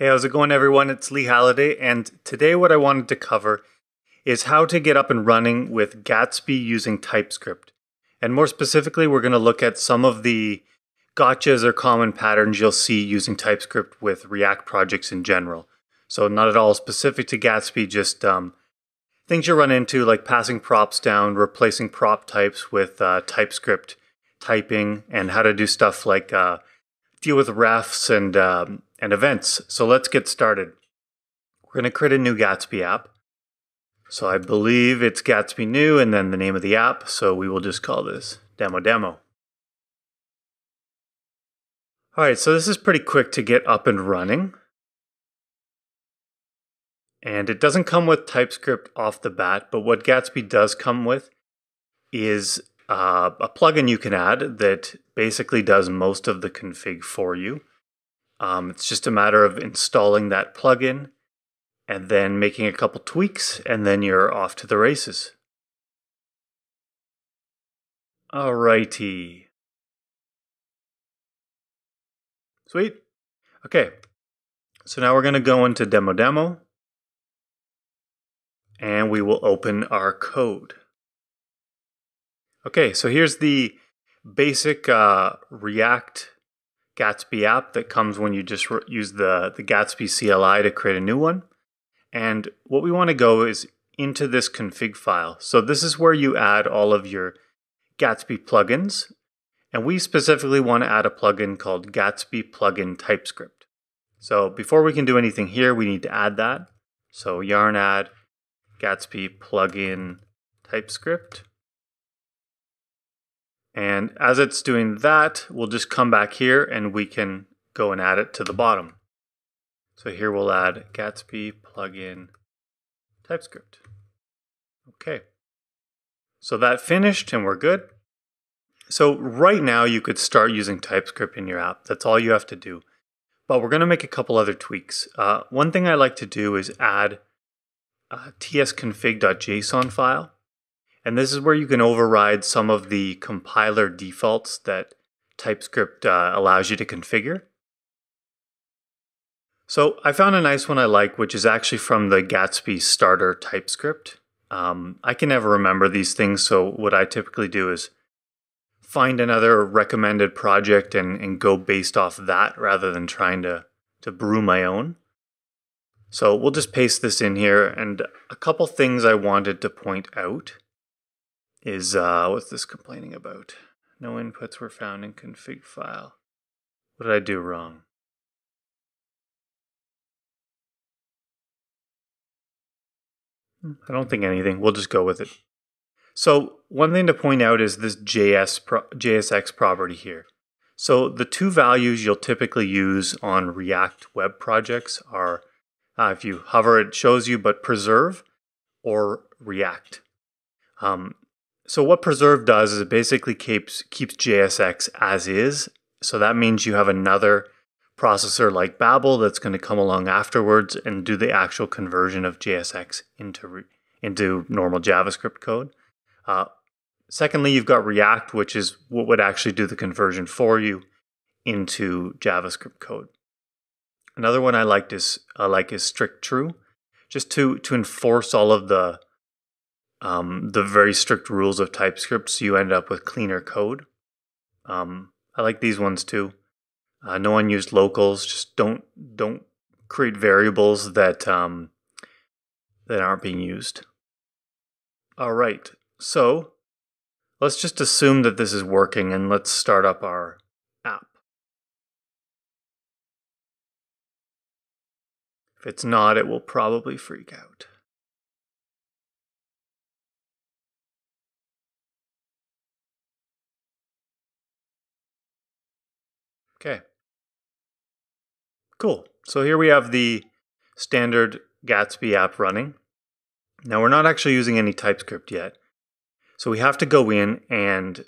Hey, how's it going everyone? It's Leigh Halliday, and today what I wanted to cover is how to get up and running with Gatsby using TypeScript. And more specifically, we're going to look at some of the gotchas or common patterns you'll see using TypeScript with React projects in general. So not at all specific to Gatsby, just things you'll run into like passing props down, replacing prop types with TypeScript typing, and how to do stuff like deal with refs and events. So let's get started. We're going to create a new Gatsby app. So I believe it's Gatsby new and then the name of the app. So we will just call this demo. All right, so this is pretty quick to get up and running. And it doesn't come with TypeScript off the bat, but what Gatsby does come with is a plugin you can add that basically does most of the config for you. It's just a matter of installing that plugin and then making a couple tweaks, and then you're off to the races. Alrighty. Sweet. Okay. So now we're going to go into demo, and we will open our code. Okay, so here's the basic React Gatsby app that comes when you just use the Gatsby CLI to create a new one. And what we want to go is into this config file. So this is where you add all of your Gatsby plugins. And we specifically want to add a plugin called Gatsby Plugin TypeScript. So before we can do anything here, we need to add that. So yarn add Gatsby Plugin TypeScript. And as it's doing that, we'll just come back here and we can go and add it to the bottom. So here we'll add Gatsby Plugin TypeScript. Okay. So that finished and we're good. So right now you could start using TypeScript in your app. That's all you have to do. But we're going to make a couple other tweaks. One thing I like to do is add a tsconfig.json file. And this is where you can override some of the compiler defaults that TypeScript allows you to configure. So I found a nice one I like, which is actually from the Gatsby starter TypeScript. I can never remember these things, so what I typically do is find another recommended project and go based off that rather than trying to brew my own. So we'll just paste this in here, and a couple things I wanted to point out is what's this complaining about? No inputs were found in config file. What did I do wrong? I don't think anything. We'll just go with it. So one thing to point out is this JSX property here. So the two values you'll typically use on React web projects are, if you hover it shows you, but preserve or react. So what preserve does is it basically keeps JSX as is. So that means you have another processor like Babel that's going to come along afterwards and do the actual conversion of JSX into normal JavaScript code. Secondly, you've got React, which is what would actually do the conversion for you into JavaScript code. Another one I liked is, strict true, just to enforce all of the very strict rules of TypeScript, so you end up with cleaner code. I like these ones too. No unused locals, just don't create variables that that aren't being used. All right, so let's just assume that this is working, and let's start up our app. If it's not, it will probably freak out. Okay, cool. So here we have the standard Gatsby app running. Now we're not actually using any TypeScript yet. So we have to go in and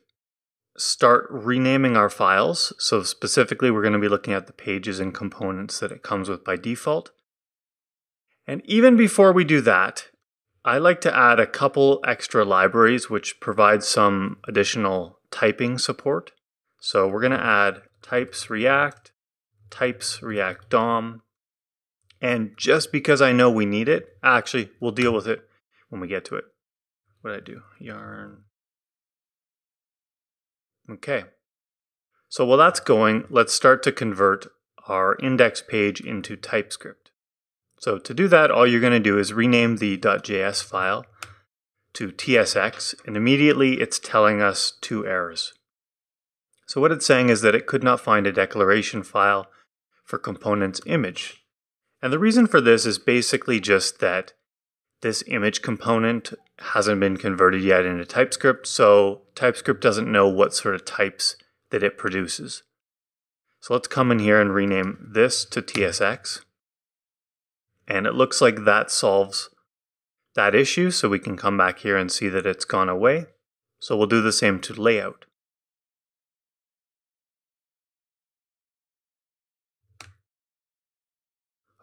start renaming our files. So specifically, we're going to be looking at the pages and components that it comes with by default. And even before we do that, I like to add a couple extra libraries which provide some additional typing support. So we're going to add types React DOM, And just because I know we need it, actually, we'll deal with it when we get to it. What did I do? Yarn. Okay. So while that's going, let's start to convert our index page into TypeScript. So to do that, all you're going to do is rename the .js file to TSX, and immediately it's telling us two errors. So what it's saying is that it could not find a declaration file for components image. And the reason for this is basically just that this image component hasn't been converted yet into TypeScript, so TypeScript doesn't know what sort of types that it produces. So let's come in here and rename this to TSX. And it looks like that solves that issue, so we can come back here and see that it's gone away. So we'll do the same to layout.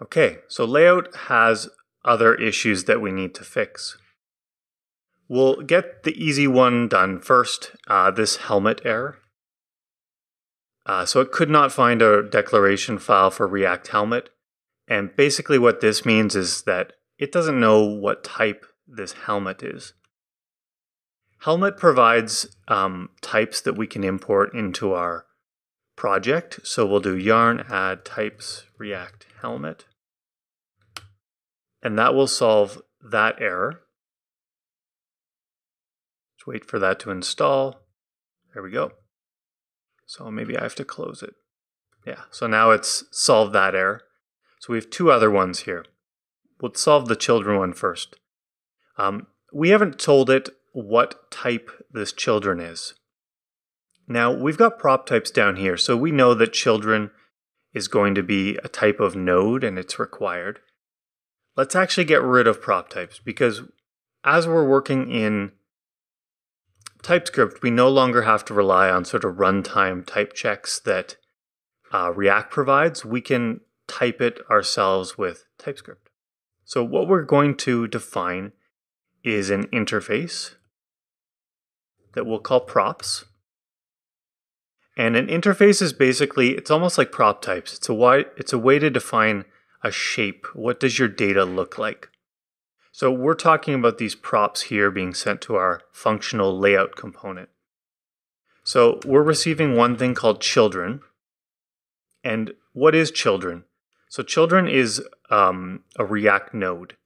Okay, so layout has other issues that we need to fix. We'll get the easy one done first, this helmet error. So it could not find a declaration file for React Helmet. And basically what this means is that it doesn't know what type this helmet is. Helmet provides types that we can import into our project. So we'll do yarn add types React Helmet. And that will solve that error. Just wait for that to install. There we go. So maybe I have to close it. Yeah, so now it's solved that error. So we have two other ones here. We'll solve the children one first. We haven't told it what type this children is. Now we've got prop types down here, so we know that children is going to be a type of node and it's required. Let's actually get rid of prop types, because as we're working in TypeScript, we no longer have to rely on sort of runtime type checks that React provides. We can type it ourselves with TypeScript. So what we're going to define is an interface that we'll call props. And an interface is basically, it's almost like prop types. It's a way to define a shape. What does your data look like? So we're talking about these props here being sent to our functional layout component. So we're receiving one thing called children. And what is children? So children is a React node.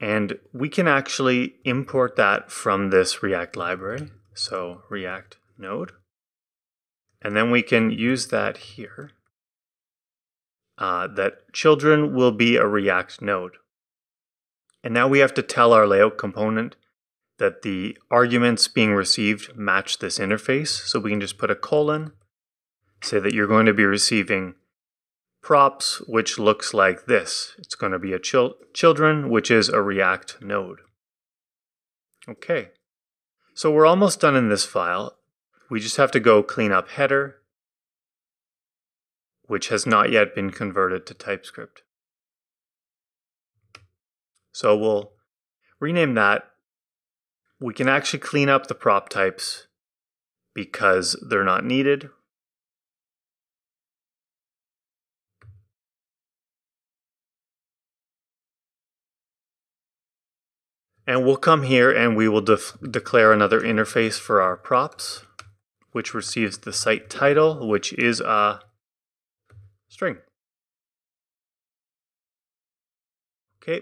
And we can actually import that from this React library. So React node. And then we can use that here. That children will be a React node. And now we have to tell our layout component that the arguments being received match this interface. So we can just put a colon, say that you're going to be receiving props, which looks like this. It's going to be a children, which is a React node. Okay, so we're almost done in this file. We just have to go clean up header, which has not yet been converted to TypeScript. So we'll rename that. We can actually clean up the prop types because they're not needed. And we'll come here and we will declare another interface for our props, which receives the site title, which is a string. Okay,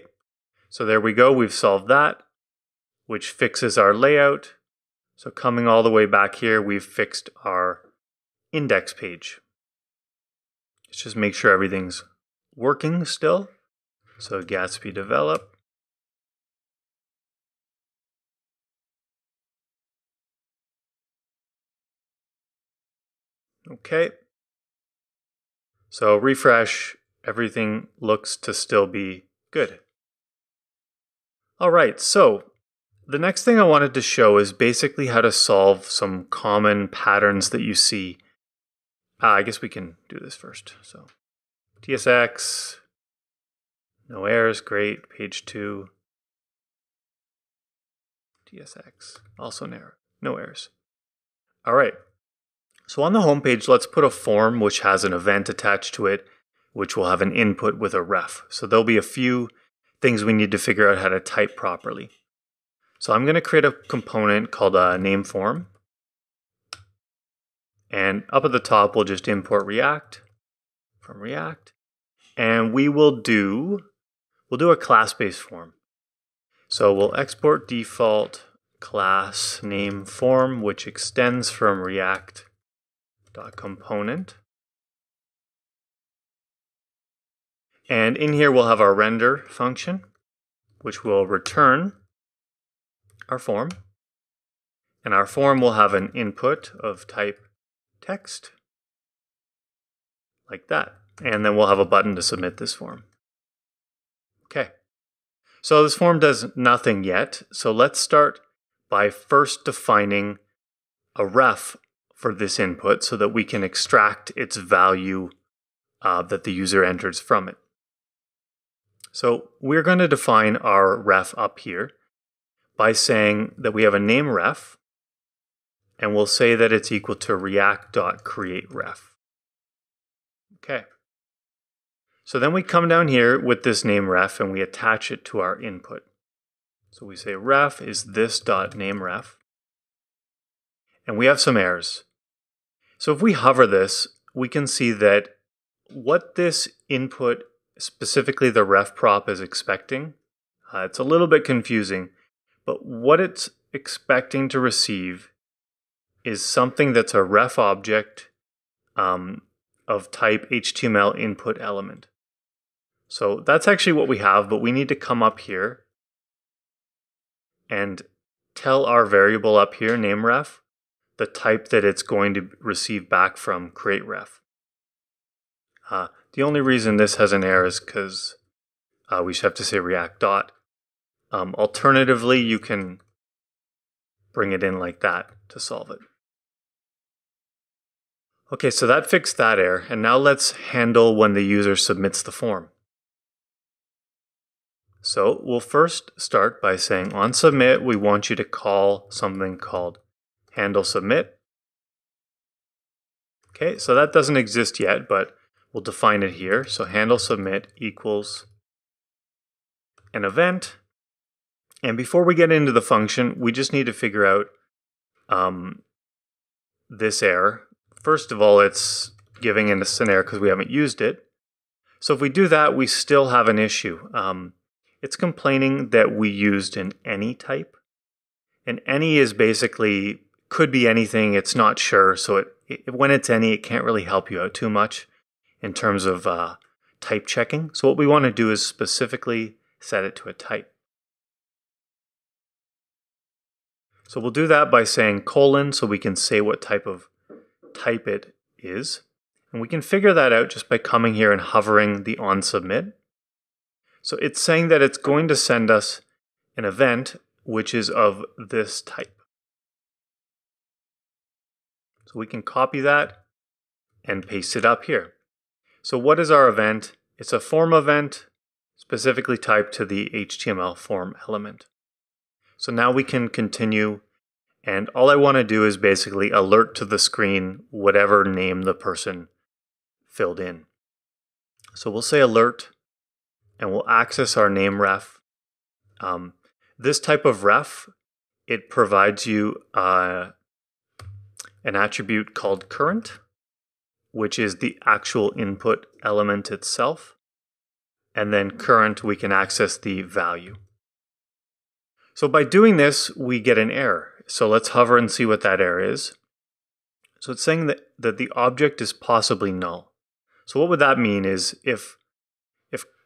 so there we go. We've solved that, which fixes our layout. So coming all the way back here, we've fixed our index page. Let's just make sure everything's working still. So Gatsby develop. Okay, so refresh, everything looks to still be good. All right, so the next thing I wanted to show is basically how to solve some common patterns that you see. I guess we can do this first. So TSX, no errors, great, page 2. TSX, also no errors. All right. So on the home page, let's put a form which has an event attached to it which will have an input with a ref. So there'll be a few things we need to figure out how to type properly. So I'm going to create a component called a NameForm. And up at the top, we'll just import React from React. And we will do a class-based form. So we'll export default class NameForm, which extends from React.component. And in here, we'll have our render function, which will return our form. And our form will have an input of type text, like that. And then we'll have a button to submit this form. Okay. So this form does nothing yet. So let's start by first defining a ref for this input so that we can extract its value that the user enters from it. So we're going to define our ref up here by saying that we have a name ref, and we'll say that it's equal to react.createRef. Okay. So then we come down here with this name ref and we attach it to our input. So we say ref is this.nameRef, and we have some errors. So if we hover this, we can see that what this input, specifically the ref prop, is expecting. It's a little bit confusing, but what it's expecting to receive is something that's a ref object of type HTML input element. So that's actually what we have, but we need to come up here and tell our variable up here, name ref, the type that it's going to receive back from createRef. The only reason this has an error is because we should have to say react dot. Alternatively, you can bring it in like that to solve it. Okay, so that fixed that error, and now let's handle when the user submits the form. So we'll first start by saying on submit, we want you to call something called handle submit. Okay, so that doesn't exist yet, but we'll define it here. So handle submit equals an event. And before we get into the function, we just need to figure out this error. First of all, it's giving us an error because we haven't used it. So if we do that, we still have an issue. It's complaining that we used an any type. And any is basically, could be anything, it's not sure. So when it's any, it can't really help you out too much in terms of type checking. So what we want to do is specifically set it to a type. So we'll do that by saying colon, so we can say what type of type it is. And we can figure that out just by coming here and hovering the on submit. So it's saying that it's going to send us an event which is of this type. So we can copy that and paste it up here. So what is our event? It's a form event specifically typed to the HTML form element. So now we can continue, and all I want to do is basically alert to the screen whatever name the person filled in. So we'll say alert, and we'll access our name ref. This type of ref, it provides you an attribute called current, which is the actual input element itself. And then current, we can access the value. So by doing this, we get an error. So let's hover and see what that error is. So it's saying that the object is possibly null. So what would that mean is if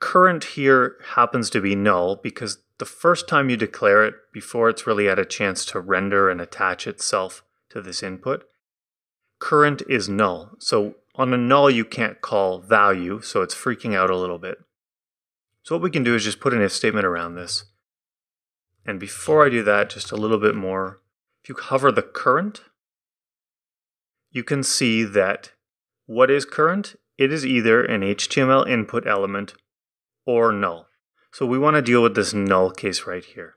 current here happens to be null, because the first time you declare it, before it's really had a chance to render and attach itself to this input, current is null. So on a null, you can't call value, so it's freaking out a little bit. So what we can do is just put an if statement around this. And before I do that, just a little bit more, if you hover the current, you can see that what is current? It is either an HTML input element or null. So we want to deal with this null case right here.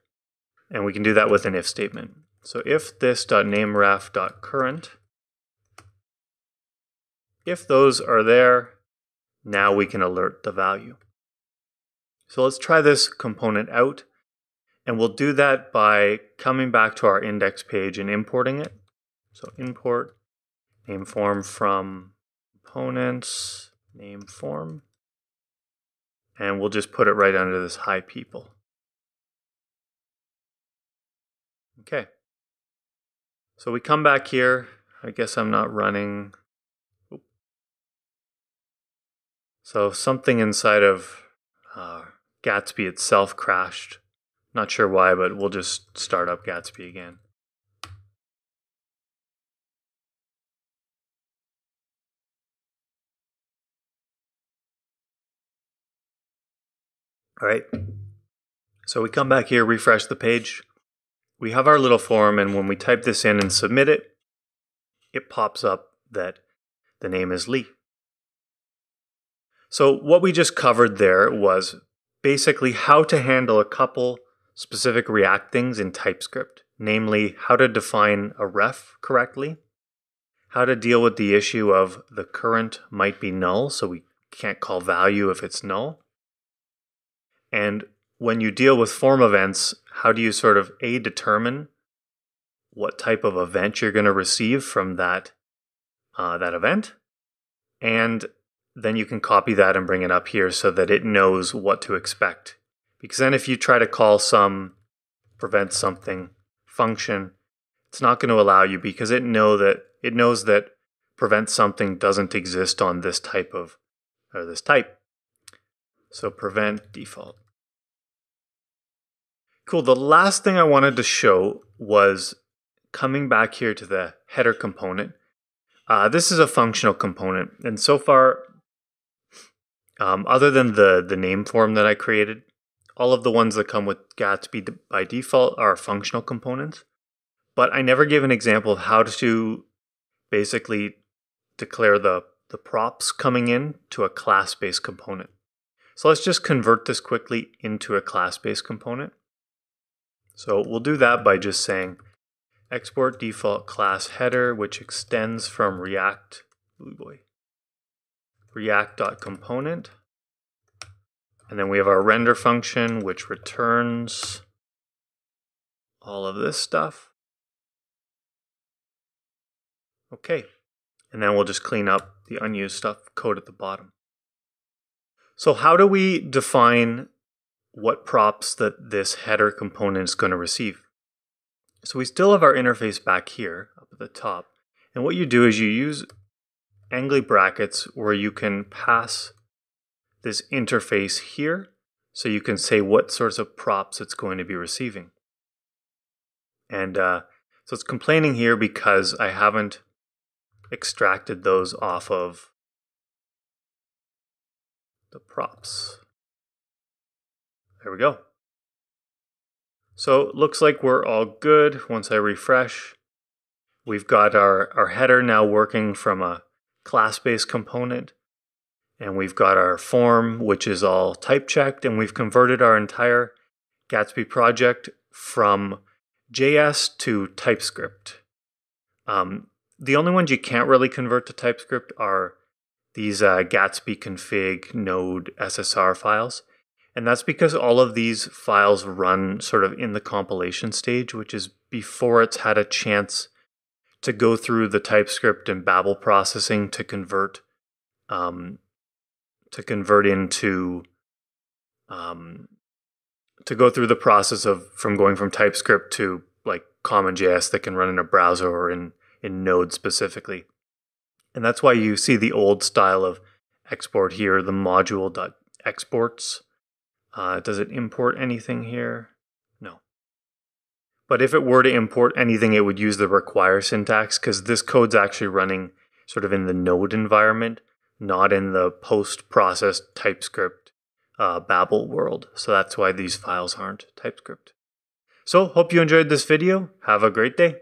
And we can do that with an if statement. So if this.nameRef.current, if those are there, Now we can alert the value. So let's try this component out, and we'll do that by coming back to our index page and importing it. So import NameForm from components, NameForm, and we'll just put it right under this hi people. Okay, so we come back here. I guess I'm not running. So something inside of Gatsby itself crashed. Not sure why, but we'll just start up Gatsby again. All right, so we come back here, refresh the page. We have our little form, and when we type this in and submit it, it pops up that the name is Leigh. So what we just covered there was basically how to handle a couple specific React things in TypeScript, namely how to define a ref correctly, how to deal with the issue of the current might be null, so we can't call value if it's null. And when you deal with form events, how do you sort of determine what type of event you're going to receive from that, that event, and then you can copy that and bring it up here so that it knows what to expect. Because then if you try to call some prevent something function, it's not going to allow you because it knows that prevent something doesn't exist on this type of, or this type. So prevent default. Cool, the last thing I wanted to show was coming back here to the header component. This is a functional component, and so far, other than the name form that I created, all of the ones that come with Gatsby by default are functional components, but I never gave an example of how to basically declare the props coming in to a class-based component. So let's just convert this quickly into a class-based component. So we'll do that by just saying export default class header, which extends from React, React.component. And then we have our render function, which returns all of this stuff. Okay, and then we'll just clean up the unused stuff code at the bottom. So how do we define what props that this header component is going to receive? So we still have our interface back here up at the top. And what you do is you use angle brackets where you can pass this interface here so you can say what sorts of props it's going to be receiving. And so it's complaining here because I haven't extracted those off of the props. There we go. So it looks like we're all good. Once I refresh, we've got our header now working from a class-based component, and we've got our form, which is all type checked, and we've converted our entire Gatsby project from JS to TypeScript. The only ones you can't really convert to TypeScript are these Gatsby config node SSR files. And that's because all of these files run sort of in the compilation stage, which is before it's had a chance to go through the TypeScript and Babel processing to go through the process of going from TypeScript to like CommonJS that can run in a browser or in Node specifically. And that's why you see the old style of export here, the module.exports. Does it import anything here? No. But if it were to import anything, it would use the require syntax because this code's actually running sort of in the Node environment, not in the post-processed TypeScript Babel world. So that's why these files aren't TypeScript. So hope you enjoyed this video. Have a great day.